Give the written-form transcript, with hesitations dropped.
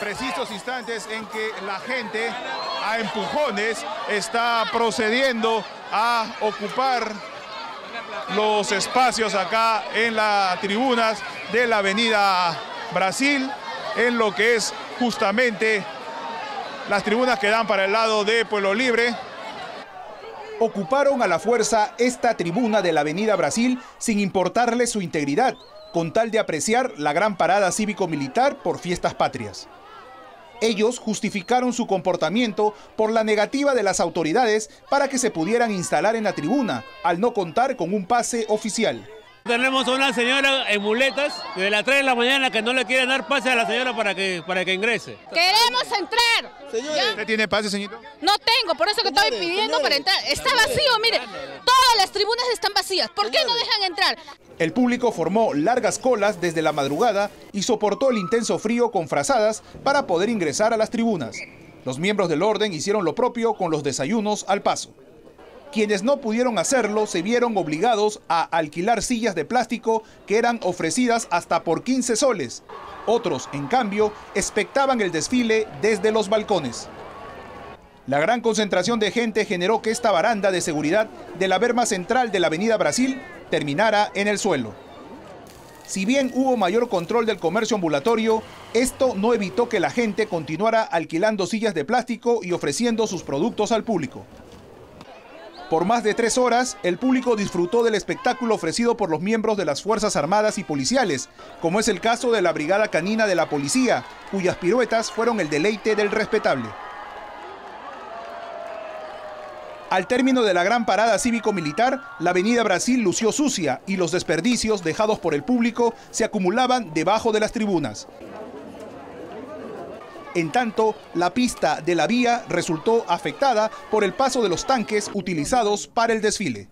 Precisos instantes en que la gente a empujones está procediendo a ocupar los espacios acá en las tribunas de la Avenida Brasil, en lo que es justamente las tribunas que dan para el lado de Pueblo Libre. Ocuparon a la fuerza esta tribuna de la Avenida Brasil sin importarle su integridad, con tal de apreciar la gran parada cívico-militar por Fiestas Patrias. Ellos justificaron su comportamiento por la negativa de las autoridades para que se pudieran instalar en la tribuna, al no contar con un pase oficial. Tenemos a una señora en muletas desde las 3 de la mañana que no le quieren dar pase a la señora para que ingrese. ¡Queremos entrar! Señora, ¿usted tiene pase, señorita? No tengo, por eso que estoy pidiendo para entrar. Está vacío, mire, todas las tribunas están vacías. ¿Por qué no dejan entrar? El público formó largas colas desde la madrugada y soportó el intenso frío con frazadas para poder ingresar a las tribunas. Los miembros del orden hicieron lo propio con los desayunos al paso. Quienes no pudieron hacerlo se vieron obligados a alquilar sillas de plástico que eran ofrecidas hasta por 15 soles. Otros, en cambio, espectaban el desfile desde los balcones. La gran concentración de gente generó que esta baranda de seguridad de la berma central de la Avenida Brasil terminara en el suelo. Si bien hubo mayor control del comercio ambulatorio, esto no evitó que la gente continuara alquilando sillas de plástico y ofreciendo sus productos al público. Por más de 3 horas, el público disfrutó del espectáculo ofrecido por los miembros de las Fuerzas Armadas y Policiales, como es el caso de la Brigada Canina de la Policía, cuyas piruetas fueron el deleite del respetable. Al término de la gran parada cívico-militar, la Avenida Brasil lució sucia y los desperdicios dejados por el público se acumulaban debajo de las tribunas. En tanto, la pista de la vía resultó afectada por el paso de los tanques utilizados para el desfile.